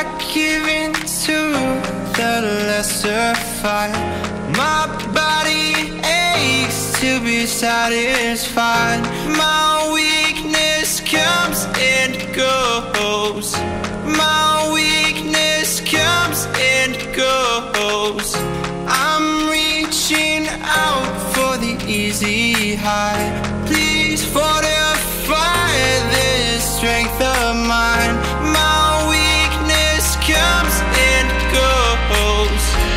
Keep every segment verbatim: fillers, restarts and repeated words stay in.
I give in to the lesser fight. My body aches to be satisfied. My weakness comes and goes. My weakness comes and goes. I'm reaching out for the easy high. Please fortify this strength of mine. My weakness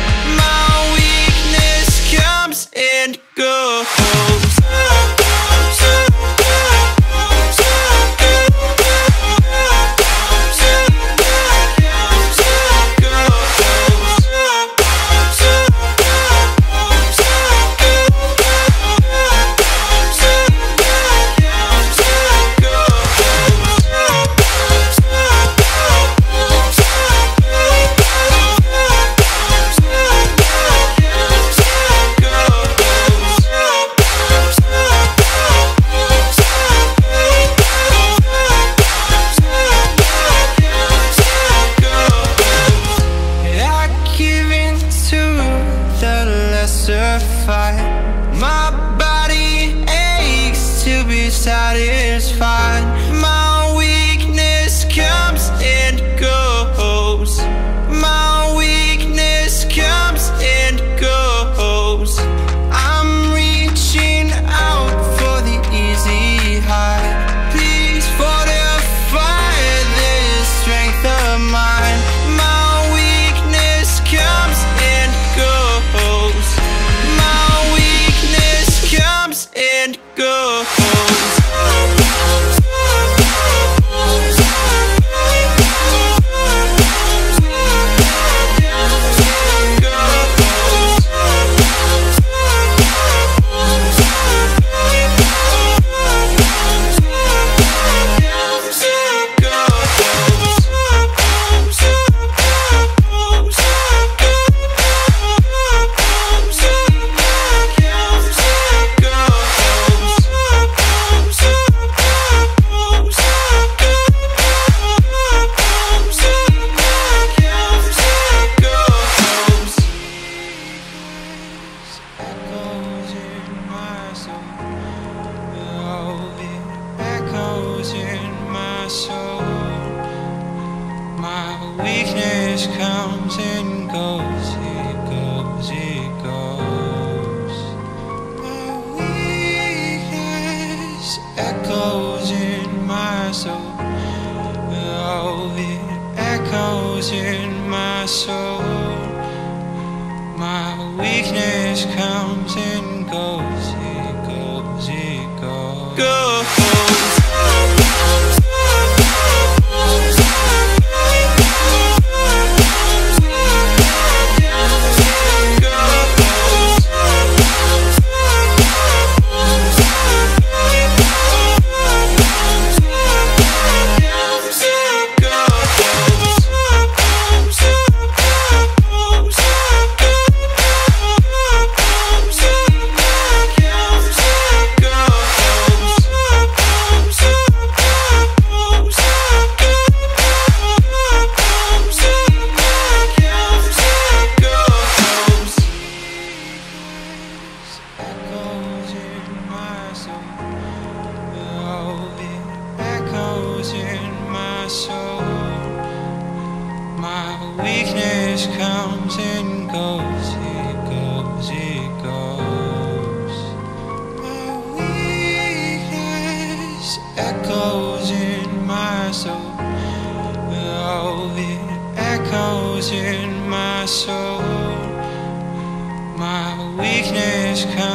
comes and goes. My weakness comes and goes. My body aches to be satisfied. My weakness comes and goes. My weakness comes and goes. I'm reaching out for the easy high. Please fortify this strength of mine. My weakness comes and goes. And go. Weakness comes and goes, it goes, it goes. My weakness echoes in my soul. Oh, it echoes in my soul. My weakness comes and goes, it goes, it goes. Go. Weakness comes and goes, it goes, it goes. My weakness echoes in my soul. Oh, it echoes in my soul. My weakness comes.